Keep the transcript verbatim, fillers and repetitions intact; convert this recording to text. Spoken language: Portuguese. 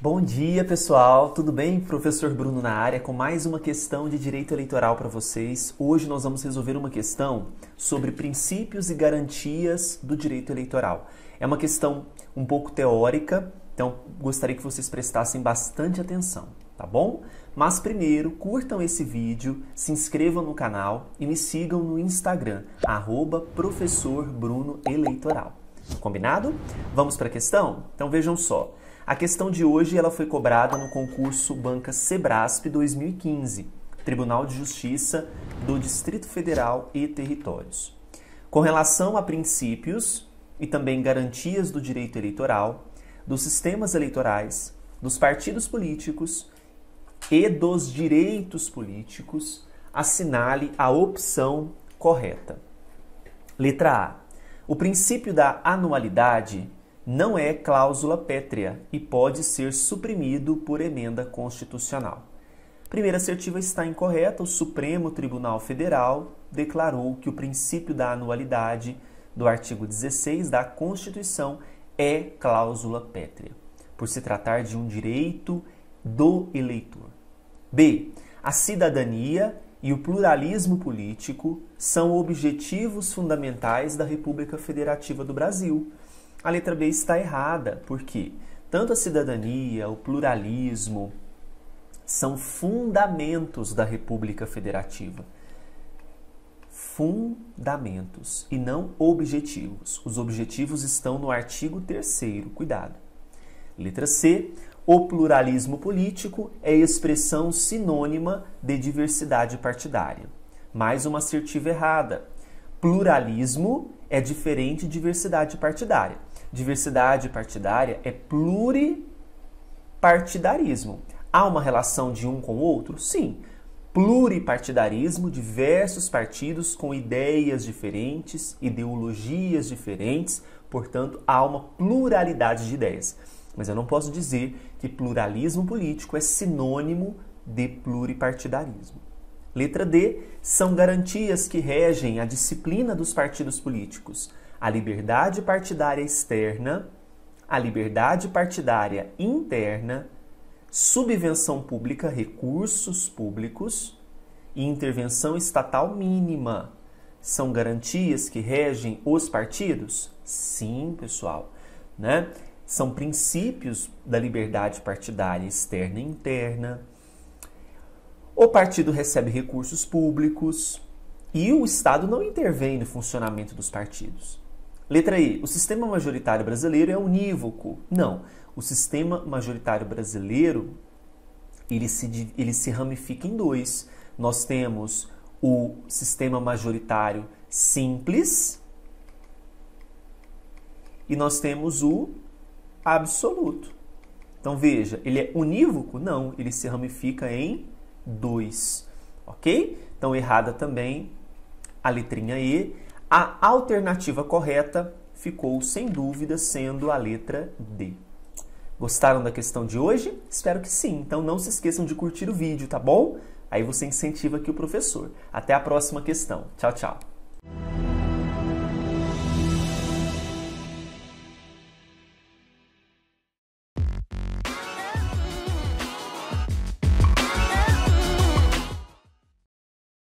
Bom dia, pessoal! Tudo bem? Professor Bruno na área com mais uma questão de direito eleitoral para vocês. Hoje nós vamos resolver uma questão sobre princípios e garantias do direito eleitoral. É uma questão um pouco teórica, então gostaria que vocês prestassem bastante atenção, tá bom? Mas primeiro, curtam esse vídeo, se inscrevam no canal e me sigam no Instagram, arroba professor Bruno Eleitoral. Combinado? Vamos para a questão? Então vejam só. A questão de hoje ela foi cobrada no concurso Banca Cebraspe dois mil e quinze, Tribunal de Justiça do Distrito Federal e Territórios. Com relação a princípios e também garantias do direito eleitoral, dos sistemas eleitorais, dos partidos políticos e dos direitos políticos, assinale a opção correta. Letra A. O princípio da anualidade não é cláusula pétrea e pode ser suprimido por emenda constitucional. Primeira assertiva está incorreta. O Supremo Tribunal Federal declarou que o princípio da anualidade do artigo dezesseis da Constituição é cláusula pétrea, por se tratar de um direito do eleitor. B. A cidadania e o pluralismo político são objetivos fundamentais da República Federativa do Brasil. A letra B está errada, porque tanto a cidadania, o pluralismo, são fundamentos da República Federativa. Fundamentos e não objetivos. Os objetivos estão no artigo terceiro, cuidado. Letra C, o pluralismo político é expressão sinônima de diversidade partidária. Mais uma assertiva errada. Pluralismo é diferente de diversidade partidária. Diversidade partidária é pluripartidarismo. Há uma relação de um com o outro? Sim. Pluripartidarismo, diversos partidos com ideias diferentes, ideologias diferentes, portanto, há uma pluralidade de ideias. Mas eu não posso dizer que pluralismo político é sinônimo de pluripartidarismo. Letra D, são garantias que regem a disciplina dos partidos políticos, a liberdade partidária externa, a liberdade partidária interna, subvenção pública, recursos públicos e intervenção estatal mínima. São garantias que regem os partidos? Sim, pessoal, né? São princípios da liberdade partidária externa e interna. O partido recebe recursos públicos e o Estado não intervém no funcionamento dos partidos. Letra E. O sistema majoritário brasileiro é unívoco. Não. O sistema majoritário brasileiro, ele se, ele se ramifica em dois. Nós temos o sistema majoritário simples e nós temos o absoluto. Então, veja, ele é unívoco? Não. Ele se ramifica em dois, ok? Então, errada também a letrinha E. A alternativa correta ficou, sem dúvida, sendo a letra D. Gostaram da questão de hoje? Espero que sim. Então, não se esqueçam de curtir o vídeo, tá bom? Aí você incentiva aqui o professor. Até a próxima questão. Tchau, tchau.